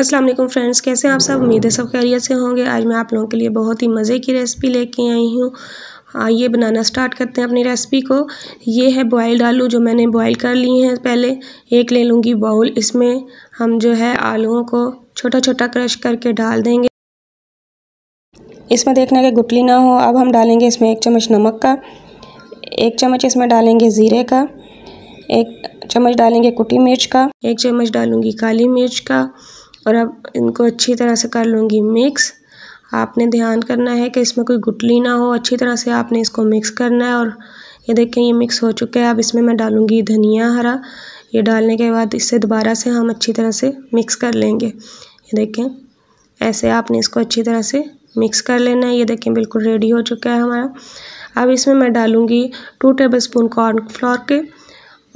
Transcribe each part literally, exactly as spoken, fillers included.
अस्सलाम वालेकुम फ्रेंड्स, कैसे हैं आप सब। उम्मीद है सब खैरियत से होंगे। आज मैं आप लोगों के लिए बहुत ही मज़े की रेसिपी लेके आई हूँ। आइए बनाना स्टार्ट करते हैं अपनी रेसिपी को। ये है बॉयल्ड आलू जो मैंने बॉयल कर लिए हैं। पहले एक ले लूँगी बाउल, इसमें हम जो है आलूओं को छोटा छोटा क्रश करके डाल देंगे। इसमें देखना कि गुठली ना हो। अब हम डालेंगे इसमें एक चम्मच नमक का, एक चम्मच इसमें डालेंगे ज़ीरे का, एक चम्मच डालेंगे कुटी मिर्च का, एक चम्मच डालूँगी काली मिर्च का। और अब इनको अच्छी तरह से कर लूँगी मिक्स। आपने ध्यान करना है कि इसमें कोई गुठली ना हो, अच्छी तरह से आपने इसको मिक्स करना है। और ये देखें ये मिक्स हो चुका है। अब इसमें मैं डालूँगी धनिया हरा। ये डालने के बाद इससे दोबारा से हम अच्छी तरह से मिक्स कर लेंगे। ये देखें ऐसे आपने इसको अच्छी तरह से मिक्स कर लेना है। ये देखें बिल्कुल रेडी हो चुका है हमारा। अब इसमें मैं डालूँगी टू टेबल स्पून कॉर्नफ्लोर के,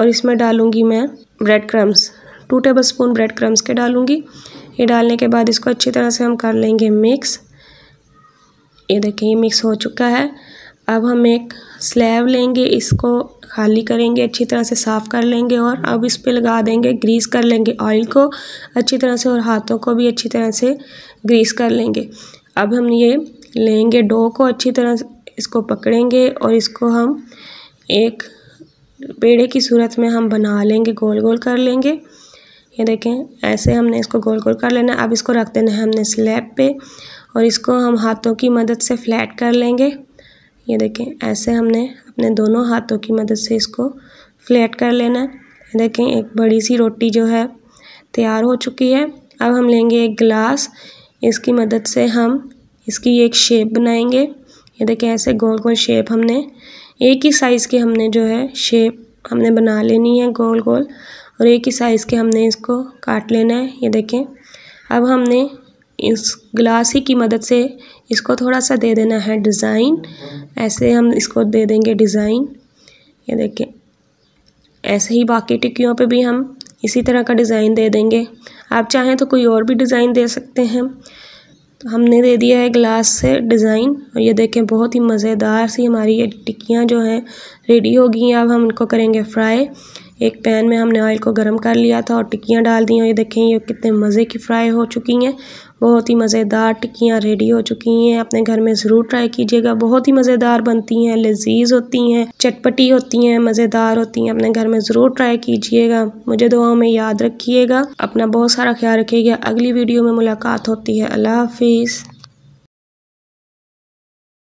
और इसमें डालूँगी मैं bread crumbs, two tablespoon bread crumbs के डालूँगी। ये डालने के बाद इसको अच्छी तरह से हम कर लेंगे मिक्स। ये देखिए ये मिक्स हो चुका है। अब हम एक स्लैब लेंगे, इसको खाली करेंगे, अच्छी तरह से साफ़ कर लेंगे। और अब इस पे लगा देंगे, ग्रीस कर लेंगे ऑयल को अच्छी तरह से, और हाथों को भी अच्छी तरह से ग्रीस कर लेंगे। अब हम ये लेंगे डो को, अच्छी तरह इसको पकड़ेंगे और इसको हम एक पेड़े की सूरत में हम बना लेंगे, गोल गोल कर लेंगे। ये देखें ऐसे हमने इसको गोल गोल कर लेना है। अब इसको रख देना है हमने स्लैब पे, और इसको हम हाथों की मदद से फ्लैट कर लेंगे। ये देखें ऐसे हमने अपने दोनों हाथों की मदद से इसको फ्लैट कर लेना है। ये देखें एक बड़ी सी रोटी जो है तैयार हो चुकी है। अब हम लेंगे एक गिलास, इसकी मदद से हम इसकी एक शेप बनाएंगे। ये देखें ऐसे गोल गोल शेप हमने एक ही साइज़ की हमने जो है शेप हमने बना लेनी है गोल गोल, और एक ही साइज़ के हमने इसको काट लेना है। ये देखें अब हमने इस गिलास ही की मदद से इसको थोड़ा सा दे देना है डिज़ाइन। ऐसे हम इसको दे देंगे डिज़ाइन। ये देखें ऐसे ही बाकी टिक्कियों पे भी हम इसी तरह का डिज़ाइन दे देंगे। आप चाहें तो कोई और भी डिज़ाइन दे सकते हैं। तो हमने दे दिया है गिलास से डिज़ाइन, और ये देखें बहुत ही मज़ेदार सी हमारी ये टिक्कियाँ जो हैं रेडी हो गई हैं। अब हम इनको करेंगे फ्राई। एक पैन में हमने ऑयल को गर्म कर लिया था और टिक्कियाँ डाल दी, और ये देखें ये कितने मज़े की फ्राई हो चुकी हैं। बहुत ही मज़ेदार टिक्कियाँ रेडी हो चुकी हैं। अपने घर में ज़रूर ट्राई कीजिएगा, बहुत ही मज़ेदार बनती हैं, लजीज होती हैं, चटपटी होती हैं, मज़ेदार होती हैं। अपने घर में ज़रूर ट्राई कीजिएगा। मुझे दुआओं में याद रखिएगा। अपना बहुत सारा ख्याल रखिएगा। अगली वीडियो में मुलाकात होती है। अल्लाह हाफिज़।